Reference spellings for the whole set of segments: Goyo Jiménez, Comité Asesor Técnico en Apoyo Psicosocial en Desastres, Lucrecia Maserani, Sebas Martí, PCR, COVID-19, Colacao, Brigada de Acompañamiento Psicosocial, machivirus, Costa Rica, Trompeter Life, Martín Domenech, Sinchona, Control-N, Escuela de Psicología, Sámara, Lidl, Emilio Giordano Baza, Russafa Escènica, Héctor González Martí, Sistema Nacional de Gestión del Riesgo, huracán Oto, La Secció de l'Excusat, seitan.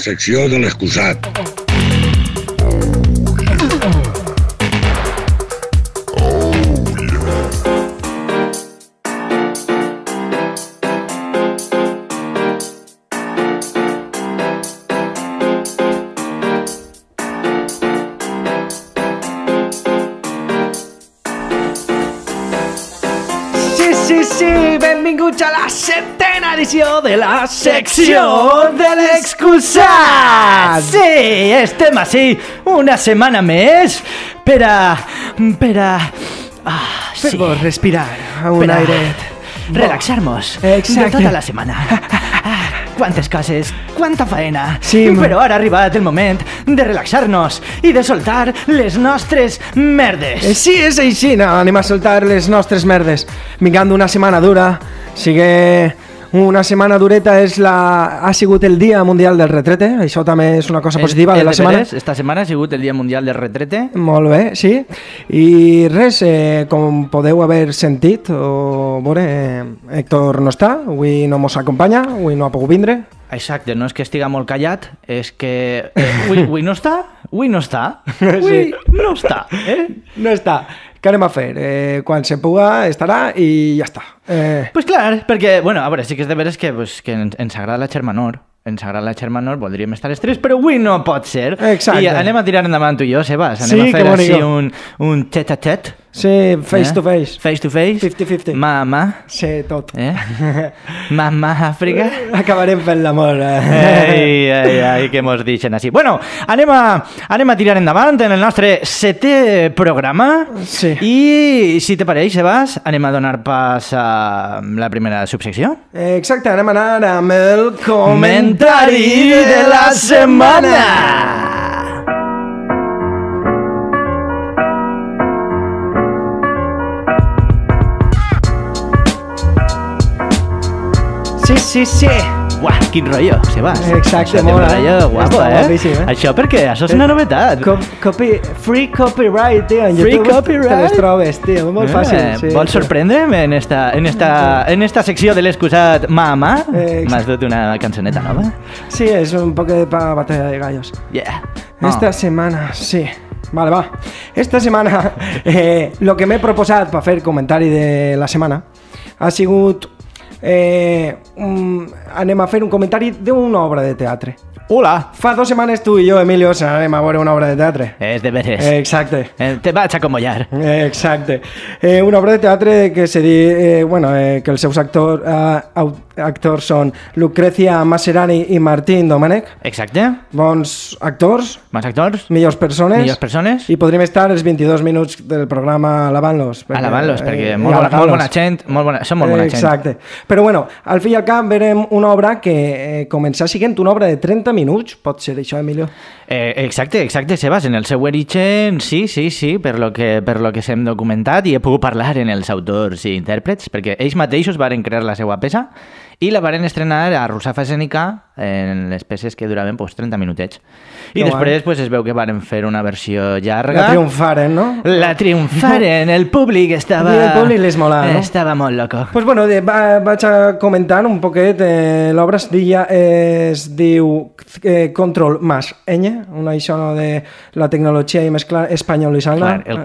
secció de l'excusat. Benvinguts a la setena edició de la secció de l'excusat. Sí, estem així una setmana més per respirar un airet, relaxar-nos de tota la setmana. Quantes coses, quanta faena, però ara ha arribat el moment de relaxar-nos i de soltar les nostres merdes. Sí, és així, anem a soltar les nostres merdes. Vingant d'una setmana dura, sigue una setmana dureta, ha sigut el Dia Mundial del Retrete, això també és una cosa positiva de la setmana. Esta setmana ha sigut el Dia Mundial del Retrete. Molt bé, sí. I res, com podeu haver sentit o veure, Héctor no està, avui no mos acompanya, avui no ha pogut vindre. Exacte, no és que estiga molt callat, és que avui no està, No està. Què anem a fer? Quan se puga estarà i ja està. Pues clar, perquè, bueno, a veure, sí que és de veres que ens agrada la germanor, voldríem estar els tres, però avui no pot ser. Exacte. I anem a tirar endavant tu i jo, Sebas, anem a fer així un xet-a-xet. Sí, face to face. Face to face. 50-50. Ma a ma. Sí, tot. Ma a ma, Àfrica. Acabarem fent l'amor. Ai, ai, ai, que mos deixen així. Bueno, anem a tirar endavant en el nostre setè programa. Sí. I, si te pareix, Sebas, anem a donar pas a la primera subsecció. Exacte, anem a anar amb el comentari de la setmana. Sí. Uah, quin rotllo, Sebas. Exacte, molt bé. Quin rotllo guapo, Això perquè això és una novetat. Free copyright, tio. Free copyright. Te les trobes, tio. Molt fàcil. Vols sorprendre'm en esta secció de l'excusat mà a mà? M'has dut una cançoneta nova? Sí, és un poc de batalla de gallos. Yeah. Esta setmana, sí. Vale, va. Esta setmana, lo que m'he proposat per fer comentari de la setmana ha sigut... anem a fer un comentari d'una obra de teatre. Hola! Fa 2 setmanes tu i jo, Emilio, anem a veure una obra de teatre. És de veres. Exacte. Te vaig a comollar. Exacte. Una obra de teatre que se diu... Bueno, que els seus actors són Lucrecia Maserani i Martín Domenech. Exacte. Bons actors. Bons actors. Millors persones. Millors persones. I podríem estar els 22 minuts del programa alabant-los. Alabant-los, perquè molt bona gent. Són molt bona gent. Exacte. Però bueno, al fi i al cap verem una obra que comença siguent una obra de 30 minuts, pot ser això, Emilio? Exacte, Sebas, en el seu origen, sí, per lo que s'hem documentat i he pogut parlar en els autors i intèrprets, perquè ells mateixos varen crear la seva peça i la varen estrenar a Russafa Escènica en les peces que duraven 30 minutets. I després es veu que varen fer una versió llarga. La triomfaren, no? La triomfaren, el públic estava... El públic les mola, no? Estava molt loco. Doncs bueno, vaig a comentar un poquet. L'obra es diu Control-N, una això de la tecnologia i mesclar espanyolitzant-la. El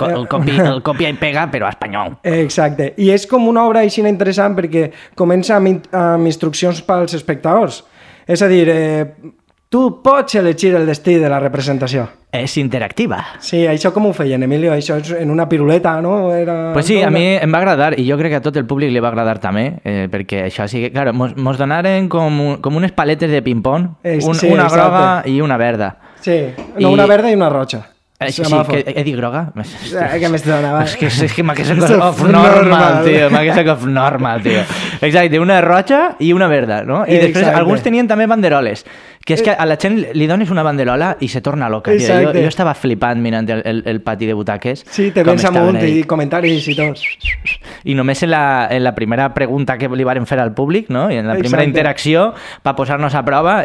copia i pega, però espanyol. Exacte. I és com una obra així interessant perquè comença amb instruccions pels espectadors. És a dir, tu pots elegir el destí de la representació. És interactiva. Sí, això com ho feien, Emilio? Això en una piruleta, no? Pues sí, a mi em va agradar, i jo crec que a tot el públic li va agradar també, perquè això sí que, clar, mos donaren com unes paletes de ping-pong, una groga i una verda. Sí, no, una verda i una roja. He dit groga? Què més donava? És que m'ha quedat off-normal, tio. Exacte, una roja i una verda, no? I després alguns tenien també banderoles, que és que a la gent li dones una banderola i se torna loca. Jo estava flipant mirant el pati de butaques. Sí, te vens amunt i comentaris i tot. I només en la primera pregunta que li varen fer al públic, no? I en la primera interacció, per posar-nos a prova,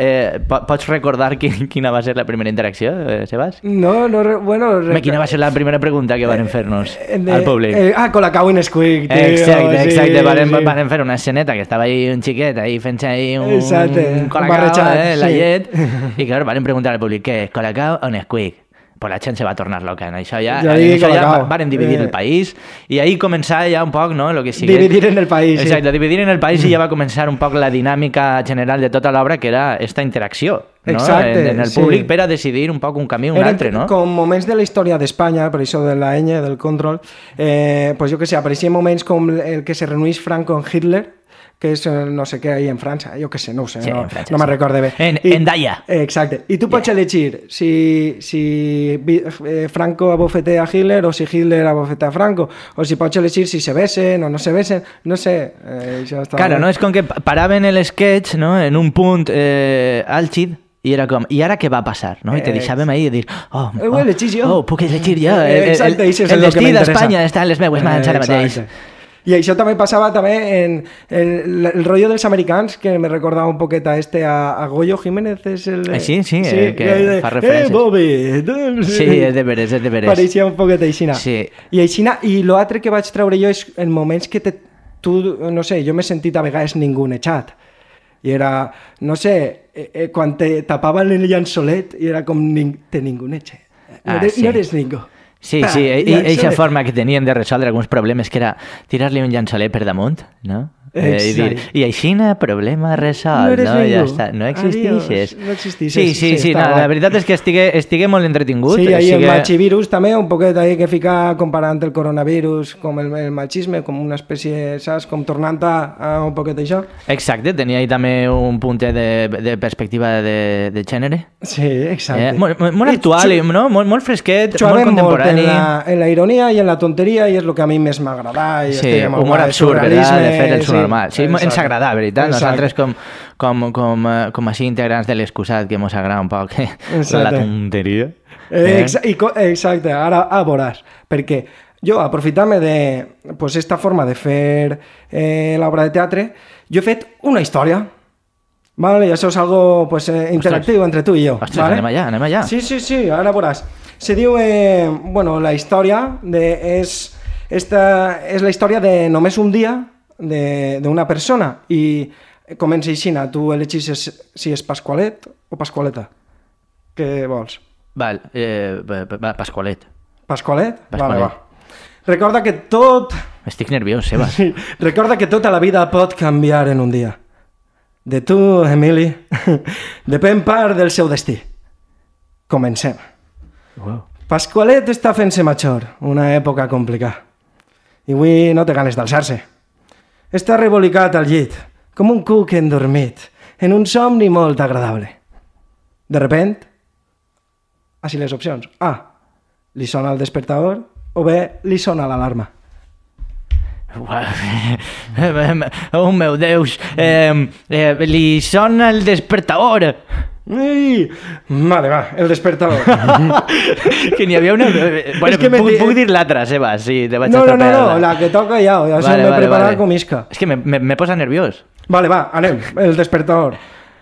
pots recordar quina va ser la primera interacció, Sebas? No, bueno... Quina va ser la primera pregunta que van fer-nos al públic? Ah, con la Cow in Squeak, tio. Exacte, exacte. Van fer una esceneta que estava ahí un xiquet ahí fent-se ahí un colacao, la llet. I clar, van preguntar al públic què és colacao o un squeak. Pues la gent se va tornar loca en això ja. Varen dividir el país i ahí començar ja un poc, no? Dividir en el país. Exacte, dividir en el país i ja va començar un poc la dinàmica general de tota l'obra que era esta interacció en el públic per a decidir un poc un camí o un altre, no? Com moments de la història d'Espanya, per això de la Ñ, del control, pues jo que sé, apareixien moments com el que se reunís Franco amb Hitler, que és no sé què ahí en França, jo que sé, no ho sé, no me'n recorde bé. En Daya. Exacte. I tu pots elegir si Franco abofetea a Hitler o si Hitler abofetea a Franco, o si pots elegir si se besen o no se besen, no sé. Claro, no? És com que paraven el sketch en un punt àlgid i era com, i ara què va passar? I te deixàvem ahí i dius, oh, puc elegir jo. El destí d'Espanya està en les meues mans ara mateix. I això també passava també en el rotllo dels americans, que me recordava un poquet a Goyo Jiménez. Sí, sí, que fa referències. Bobby! Sí, és de veres, és de veres. Pareixia un poquet aixina. I l'altre que vaig treure jo és en moments que tu, no sé, jo m'he sentit a vegades ningunejat. I era, no sé, quan te tapaven el llençolet i era com te ninguneje. No eres ningú. Sí, sí, eixa forma que tenien de resoldre alguns problemes que era tirar-li un llençolet per damunt, no? I aixina, problema resolt, no? Ja està, no existixes. No existixes. Sí, la veritat és que estigui molt entretingut. Sí, ahí el machivirus també, un poquet que fica comparant el coronavirus com el machisme, com una espècie, saps? Com tornant a un poquet això. Exacte, tenia ahí també un punt de perspectiva de gènere. Sí, exacte. Molt actual, no? Molt fresquet, molt contemporani. En la ironia i en la tonteria, i és el que a mi més m'agrada. Sí, humor absurd, verdad? De fer el surrealisme. Sí, ens agrada, veritat. Nosaltres com així integrants de l'Excusat, que ens agrada un poc la tonteria. Exacte, ara a veuràs. Perquè jo, aprofitant-me d'esta forma de fer l'obra de teatre, jo he fet una història. I això és una cosa interactiva entre tu i jo. Ostres, anem allà, anem allà. Sí, ara veuràs. Se diu, bueno, la història és la història de només un dia d'una persona i comença aixina, tu elegis si és Pasqualet o Pasqualeta. Què vols? Val, Pasqualet. Pasqualet? Vale, va. Recorda que tot... Estic nerviós, Sebas. Recorda que tota la vida pot canviar en un dia. De tu, Emili, depèn part del seu destí. Comencem. Pasqualet està fent-se major, una època complicada. I avui no té ganes d'alçar-se. Està rebolicat al llit, com un cuc endormit, en un somni molt agradable. De repent, així les opcions. A, li sona el despertador, o B, li sona l'alarma. Oh, meu Déus, li sona el despertador. Vale, va, el despertador. Que n'hi havia una... Puc dir l'altra, Sebas, si te vaig atropellar. No, la que toca ja, ja se m'he preparat com isca. És que me posa nerviós. Vale, va, anem, el despertador.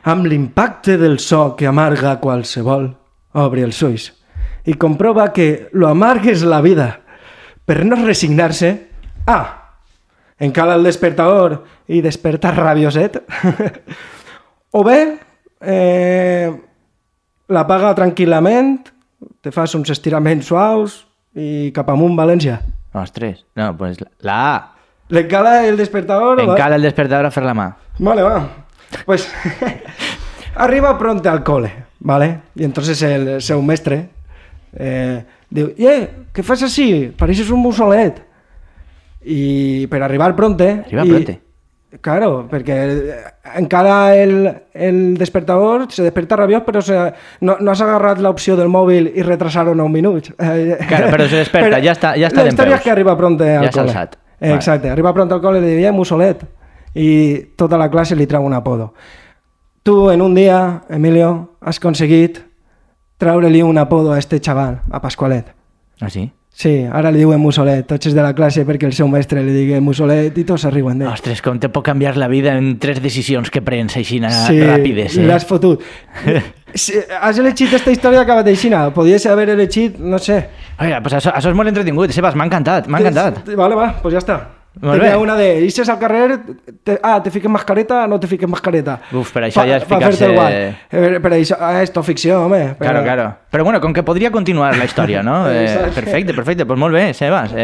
Amb l'impacte del so que amarga qualsevol, obri els ulls i comprova que lo amarg és la vida. Per no resignar-se, A, encala el despertador i desperta rabioset, o B, l'apaga tranquil·lament, te fas uns estiraments suaus i cap amunt, València. Ostres, no, doncs la A. L'encala el despertador? L'encala el despertador a fer la mà. Vale, va. Pues arriba pronte al col·le, vale? I entonces el seu mestre diu, què fas així? Pareixes un mussolet. I per arribar pronte... Arriba pronte. Claro, perquè encara el despertador se desperta rabiós, però no has agarrat l'opció del mòbil i retrasar-ho 9 minuts. Claro, però se desperta, ja està d'empeus. La història és que arriba pronte al col·le. Ja s'ha alçat. Exacte, arriba pronte al col·le i li diu, mussolet, i tota la classe li treu un apodo. Tu, en un dia, Emilio, has aconseguit treure-li un apodo a este xaval, a Pasqualet. Ah, sí? Sí, ara li diuen mussolet, tots és de la classe perquè el seu mestre li digui mussolet i tots arriben d'ell. Ostres, com te pot canviar la vida en 3 decisions que prens així ràpides. Sí, l'has fotut. Has elegit aquesta història que va teixina. Podries haver elegit, no sé. Això és molt entretingut, Sebas, m'ha encantat. Vale, va, doncs ja està. Tenia una de, ixes al carrer, te fiques mascareta, no te fiques mascareta. Uf, per això ja és ficar-se... Per això, esto ficció, home. Claro, claro. Però bueno, com que podria continuar la història, no? Perfecte, perfecte, doncs molt bé, Sebas.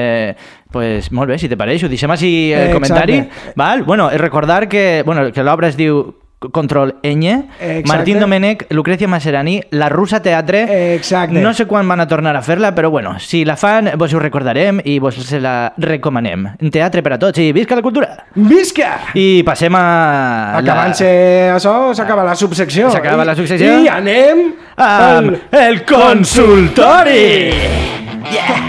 Pues molt bé, si te pareix, ho deixem així el comentari. Bueno, recordar que l'obra es diu... Control-N, Martín Domenech, Lucrecia Maserani, La Russa Teatre. Exacte. No sé quan van a tornar a fer-la, però bueno, si la fan, vos ho recordarem i vos se la recomanem. Teatre per a tots i visca la cultura! Visca! I passem a... Acabant-se això, s'acaba la subsecció. S'acaba la subsecció. I anem amb el consultori! Yeah!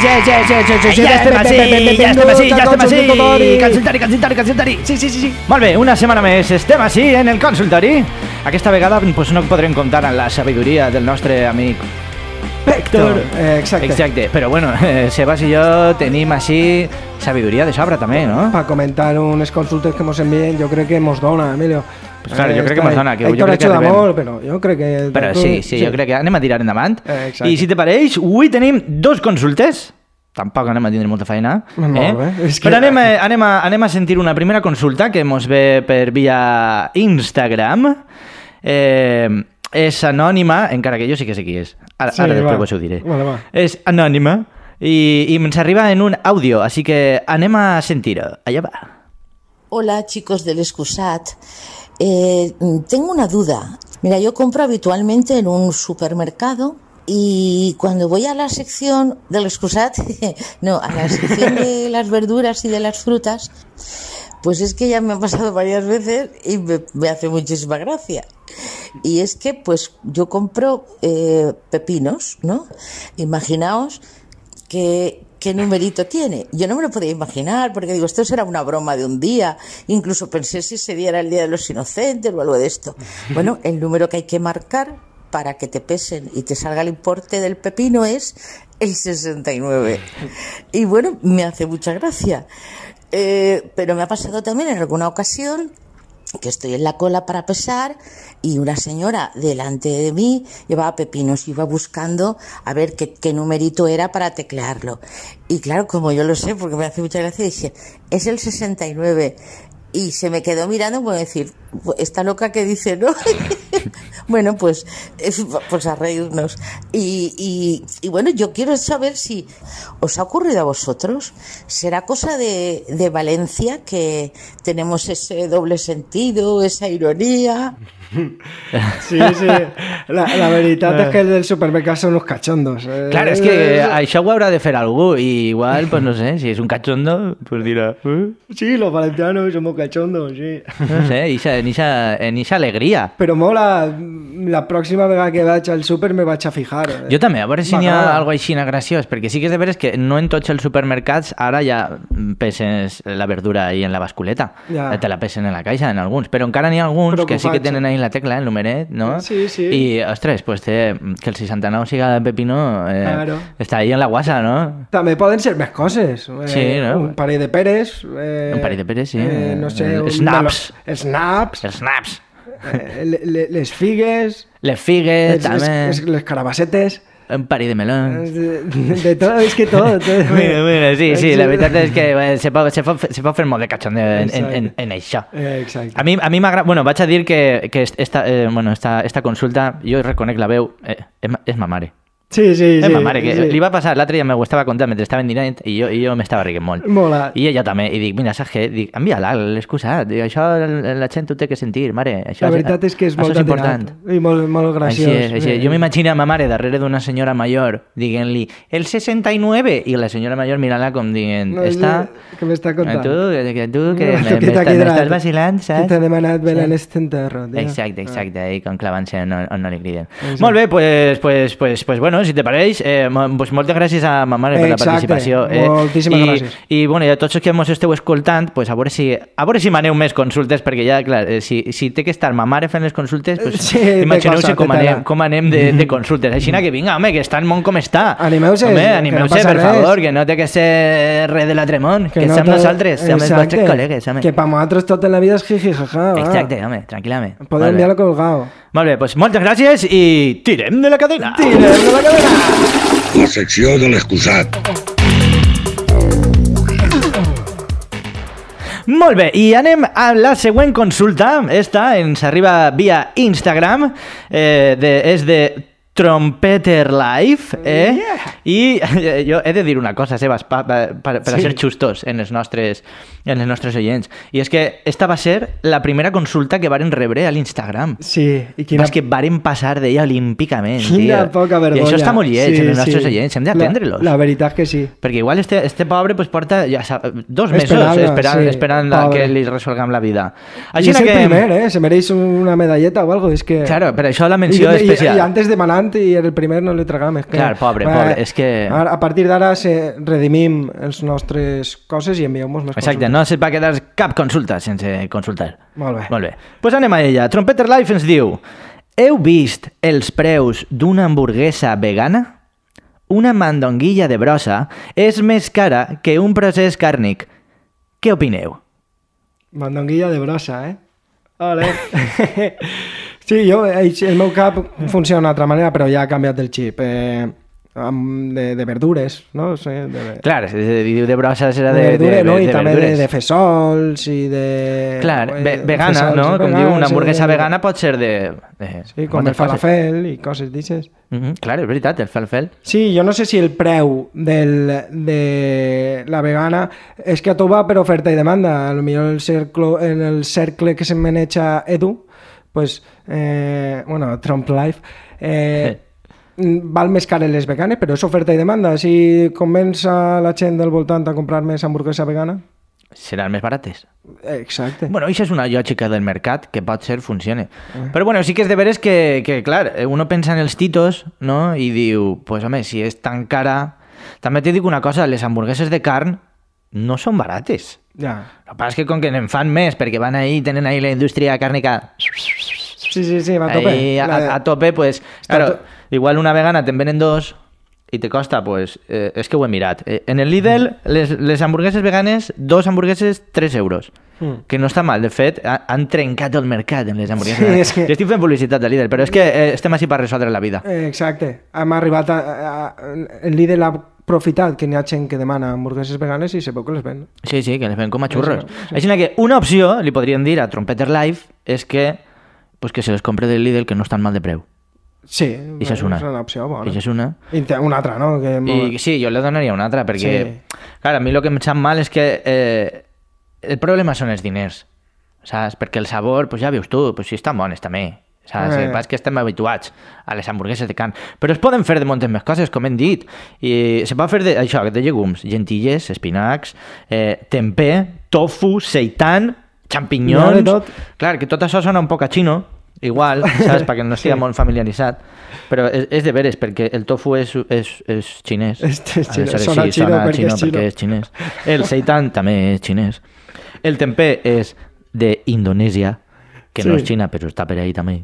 Ja estem així, consultori. Sí. Molt bé, una setmana més estem així en el consultori. Aquesta vegada no podrem comptar amb la sabidoria del nostre amic Héctor. Exacte. Però bueno, Sebas i jo tenim així sabidoria de sobra també, no? Per comentar unes consultes que mos envien, jo crec que mos dona, Emilio. Pues claro, jo crec que mos dona. Héctor ha hecho d'amor, però jo crec que... Però sí, jo crec que anem a tirar endavant. I si te pareix, avui tenim dos consultes. Tampoc anem a tindre molta feina. Però anem a sentir una primera consulta que mos ve per via Instagram. És anònima, encara que jo sí que sé qui és. Ara després ho diré. És anònima i ens arriba en un àudio, així que anem a sentir-ho. Allà va. Hola, chicos del Excusat. Tengo una duda. Mira, yo compro habitualmente en un supermercado y cuando voy a la sección del Excusat, no, a la sección de las verduras y de las frutas, pues es que ya me ha pasado varias veces y me hace muchísima gracia. Y es que pues yo compro pepinos, ¿no? Imaginaos qué numerito tiene. Yo no me lo podía imaginar porque digo, esto será una broma de un día. Incluso pensé si se diera el Día de los Inocentes o algo de esto. Bueno, el número que hay que marcar para que te pesen y te salga el importe del pepino es el 69. Y bueno, me hace mucha gracia. Pero me ha pasado también en alguna ocasión que estoy en la cola para pesar y una señora delante de mí llevaba pepinos, iba buscando a ver qué numerito era para teclearlo. Y claro, como yo lo sé, porque me hace mucha gracia, dije, es el 69. Y se me quedó mirando por decir, esta loca que dice, ¿no? Bueno, pues a reírnos. Y bueno, yo quiero saber si os ha ocurrido a vosotros. ¿Será cosa de Valencia que tenemos ese doble sentido, esa ironía? Sí. La veritat és que els del supermercat són uns cachondos. Clar, és que això ho haurà de fer algú i igual, doncs no sé, si és un cachondo, doncs dirà... Sí, los valencianos somos cachondos, sí. No sé, en eixa alegria. Però mola, la pròxima vegada que vaig al súper me vaig a fijar. Jo també, a veure si n'hi ha alguna cosa així graciós, perquè sí que és de veres que no en tots els supermercats ara ja peses la verdura ahí en la basculeta. Te la pesen en la caixa, en alguns, però encara n'hi ha alguns que sí que tenen ahí la tecla, el numeret, no? Sí. I, ostres, pues que el 69 siga de pepino està ahí en la guasa, no? També poden ser més coses. Un parell de peres. Un parell de peres, sí. No sé... Snaps. Les figues. Les figues, també. Les carabassetes. Un parell de melons. De tot, és que tot. Sí, la veritat és que se pot fer molt de cachondeo en això. Exacte. A mi m'agrada... Bueno, vaig a dir que esta consulta, jo reconec la veu, és ma mare. Sí. És ma mare, que li va passar, l'altre dia m'ho estava contant mentre estava en dinant i jo m'estava riguent molt. Mola. I ella també, i dic, mira, saps què? Dic, envia-la, l'excusa, això la gent ho té que sentir, mare. La veritat és que és molt atinat i molt graciós. Jo m'imagino a ma mare darrere d'una senyora major dient-li, el 69, i la senyora major mirant-la com dient, està... Que m'està contant. Tu, que m'estàs vacilant, saps? Que t'ha demanat bé en este enterro. Exacte, i com clavant-se on no li criden. Molt bé, doncs, bueno, bueno, si te pareix, doncs moltes gràcies a ma mare per la participació. Moltíssimes gràcies. I a tots els que ens esteu escoltant, a veure si m'aneu més consultes, perquè ja, clar, si té que estar ma mare fent les consultes, imagineu-se com anem de consultes. Així que vinga, home, que està el món com està. Animeu-se, per favor, que no té que ser res de l'altre món, que som nosaltres, som els vostres col·legues. Que per nosaltres tot en la vida és jijijaja. Exacte, home, tranquil·lament. Podem dir-lo colgado. Molt bé, doncs moltes gràcies i tirem de la cadena. Tirem de la cadena. La secció de l'excusat. Molt bé, i anem a la següent consulta. Esta ens arriba via Instagram, és de Trompeter Life, i jo he de dir una cosa, Sebas, per a ser justos en els nostres oients, i és que esta va ser la primera consulta que varen rebre a l'Instagram. Sí, i quina... És que varen passar d'ella olímpicament, tio. Quina poca vergonya. I això està molt lleig en els nostres oients, hem d'atendre-los. La veritat que sí. Perquè igual este pobre porta 2 mesos esperant que li resolguem la vida. I és el primer, se mereix una medalleta o alguna cosa. Claro, per això la menció especial. I antes demanant i el primer no li tragam. Clar, pobre, és que... A partir d'ara redimim els nostres coses i envieu-nos més consultes. Exacte, no se't va quedar cap consulta sense consultar. Molt bé. Doncs anem a ella. Trompeter Life ens diu: heu vist els preus d'una hamburguesa vegana? Una mandonguilla de brossa és més cara que un procés càrnic. Què opineu? Mandonguilla de brossa, Ole! Sí, el meu cap funciona d'altra manera, però ja ha canviat el xip. De verdures, no? Clar, de brossa serà de verdures. I també de fesols i de... Clar, vegana, no? Com diu, una hamburguesa vegana pot ser de... Sí, com el falafel i coses d'aixes. Clar, és veritat, el falafel. Sí, jo no sé si el preu de la vegana és que tu va per oferta i demanda. Potser en el cercle que se'n maneja Edu, pues, Trump Life, val més car en les veganes, però és oferta i demanda. Si comença la gent del voltant a comprar més hamburguesa vegana, seran més barates. Exacte. Bueno, això és una lògica del mercat que pot ser funcione. Però bueno, sí que és de veres que clar, uno pensa en els titos, no? I diu, pues home, si és tan cara... També t'he dit una cosa, les hamburgueses de carn no són barates. El que passa és que com que en fan més, perquè van ahí, tenen ahí la indústria càrnica... Sí, va a tope. A tope, pues... Igual una vegana te'n venen 2 i te costa, pues... És que ho he mirat. En el Lidl, les hamburgueses veganes, 2 hamburgueses, 3 euros. Que no està mal. De fet, han trencat el mercat amb les hamburgueses veganes. Jo estic fent publicitat de Lidl, però és que estem així per resoldre la vida. Exacte. Hem arribat a... El Lidl ha aprofitat que n'hi ha gent que demana hamburgueses veganes i se veu que les ven. Sí, que les ven com a xurros. Així que una opció, li podríem dir a Trompeter Life, és que se les compre del Lidl, que no estan mal de preu. Sí, és una opció bona. És una. I una altra, no? Sí, jo li donaria una altra, perquè... Clar, a mi el que em sap mal és que el problema són els diners, saps? Perquè el sabor, doncs ja veus tu, si estan bones també, saps? El que passa és que estem habituats a les hamburgueses de carn. Però es poden fer de moltes més coses, com hem dit. Se pot fer d'això, de llegums, gentilles, espinacs, tempé, tofu, seitan... xampinyons... Clar, que tot això sona un poc a xino, igual, saps? Perquè no estigui molt familiaritzat. Però és de veres, perquè el tofu és xinès. Sona a xino perquè és xinès. El seitan també és xinès. El tempé és d'Indonèsia, que no és Xina, però està per ahí també.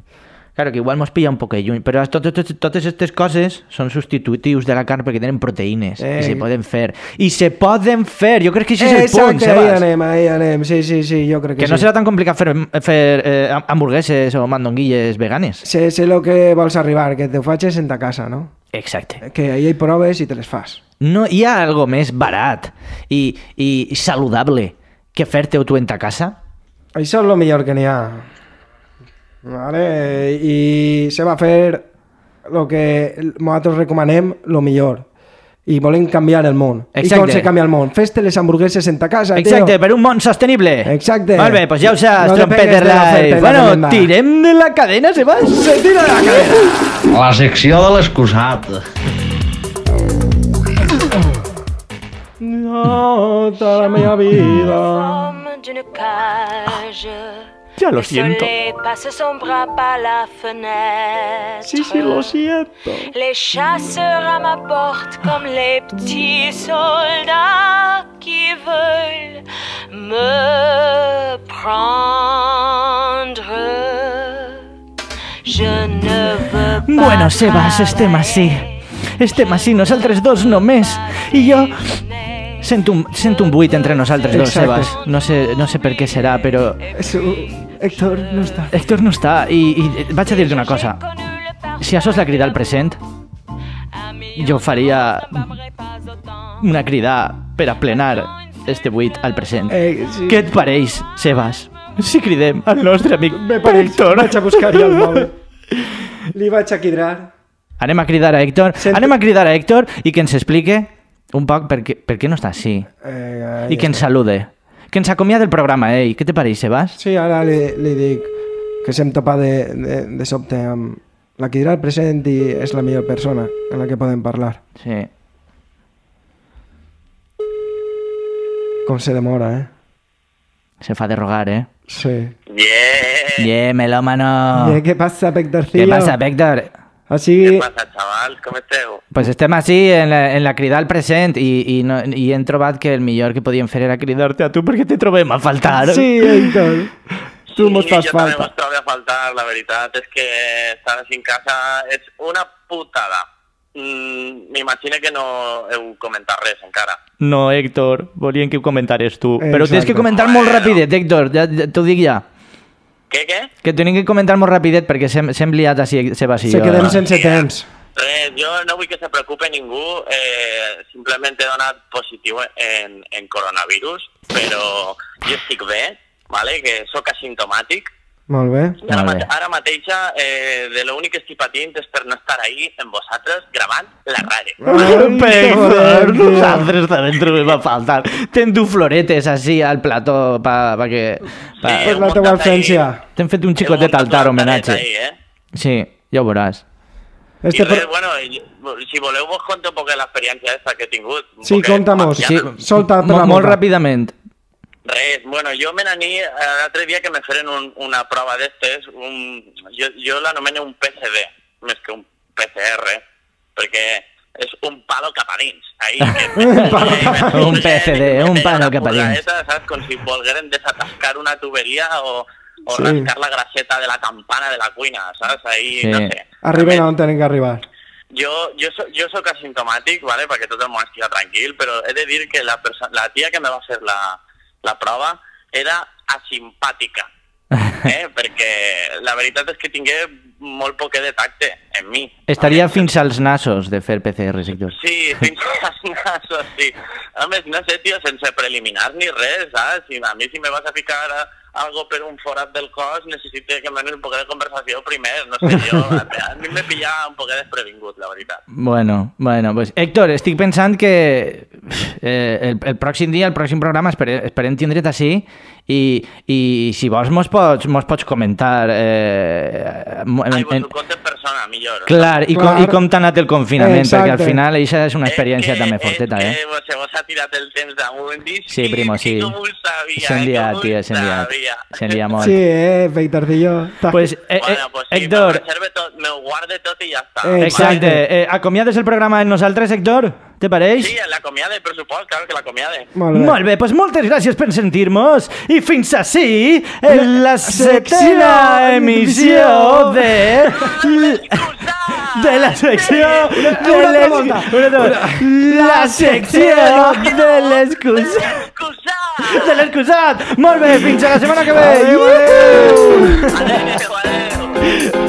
Claro, que igual mos pilla un poc lluny, però totes aquestes coses són substitutius de la carn perquè tenen proteïnes i se poden fer. I se poden fer! Jo crec que això és el punt, Sebas. Exacte, ahí anem, sí, jo crec que sí. Que no serà tan complicat fer hamburgueses o mandonguilles veganes. Sé el que vols arribar, que te ho facis en ta casa, no? Exacte. Que ahí hi proves i te les fas. No hi ha algo més barat i saludable que fer-te-ho tu en ta casa? Això és el millor que n'hi ha. I se va fer el que nosaltres recomanem, el millor. I volem canviar el món. I com se canvia el món? Fes-te les hamburgueses en ta casa, tio. Exacte, per un món sostenible. Exacte. Molt bé, doncs ja ho saps, Trompeter Life. Bueno, tirem de la cadena, Sebas. Se tira de la cadena. La secció de l'excusat. No, tota la meva vida... Ya lo siento. Sí, sí, lo siento. Bueno, Sebas, estem així. Estem així, nosaltres dos només. I jo sento un buit entre nosaltres dos, Sebas. No sé per què serà, però... Héctor no està. Héctor no està, i vaig a dir-te una cosa. Si això és la crida al present, jo faria una crida per a plenar este buit al present. Què et pareix, Sebas? Si cridem al nostre amic Héctor. Vaig a buscar-hi el mòbil. Li vaig a cridar. Anem a cridar a Héctor. Anem a cridar a Héctor i que ens explique un poc per què no està així. I que ens salude. Que ens acomiada del programa, ell. Què te pareix, Sebas? Sí, ara li dic que s'hem topat de sobte amb la que dirà el present i és la millor persona amb la que podem parlar. Sí. Com se demora, eh? Se fa de rogar, eh? Sí. Yeah. Yeah, melómano. Yeah, ¿qué pasa, Pectorcillo? ¿Qué pasa, Pector? Así... ¿Qué pasa, chaval? ¿Cómo esteu? Pues estem així, en la crida al present, i hem trobat que el millor que podíem fer era cridar-te a tu perquè te trobem a faltar. Sí, Héctor. Tu mos fas falta. Jo també mos trobo a faltar, la veritat és que estar així en casa és una putada. M'imagino que no heu comentat res encara. No, Héctor, volien que ho comentares tu. Però tens que comentar molt ràpidet, Héctor, t'ho dic ja. Què? Que tenim que comentar molt ràpidet perquè s'hem liat així, Sebas i jo. Se quedem sense temps. Res, jo no vull que se preocupe ningú, simplement he donat positiu en coronavirus, però jo estic bé, que sóc asimptomàtic. Molt bé. Ara mateixa, de l'únic que estic patint és per no estar ahí amb vosaltres gravant la ràdio. Pector, nosaltres també ens trobem a faltar. T'hem dut floretes així al plató perquè... Per la teva absència. T'hem fet un xicotet altar homenatge. Sí, ja ho veuràs. I res, si voleu vos conto un poc l'experiència que he tingut. Sí, conta-mos. Solta per la boca. Molt ràpidament. Res, jo me n'anir l'altre dia que me feren una prova d'estes, jo l'anomeno un PCD, més que un PCR, perquè és un palo cap a dins. Un PCD, un palo cap a dins. Com si volgueren desatascar una tuberia o rascar la graceta de la campana de la cuina, saps? Arriben on tenen que arribar. Jo sóc asimptomàtic, perquè tot el món estigui tranquil, però he de dir que la tia que me va fer la prova era asimpàtica, perquè la veritat és que tingué molt poc de tacte en mi. Estaria fins als nassos de fer PCR, Héctor. Sí, fins als nassos, sí. A més, no sé, tio, sense preliminar ni res, saps? A mi si me vas a ficar algo per un forat del cos necessito que m'anem un poc de conversació primer, no sé, jo. A mi m'he pillat un poc desprevingut, la veritat. Bueno, doncs, Héctor, estic pensant que el pròxim dia, el pròxim programa, esperem tindre't així i si vols mos pots comentar... Ai, vos ho contes persona, millor. Clar, i com t'ha anat el confinament, perquè al final això és una experiència també forteta, eh? Se vos ha tirat el temps damunt, sí, primo, sí. Com ho sabia, com ho sabia. S'enlia molt. Sí, Pectorcillo. Héctor, me'ho guarde tot i ja està. Exacte. Acomiades el programa amb nosaltres, Héctor? Te pareix? Sí, l'acomiade, per supost, clar que l'acomiade. Molt bé, doncs moltes gràcies per sentir-nos i fins ací en la secció emissió de la secció de l'Excusat. Molt bé, fins a la setmana que ve. Adéu, adéu.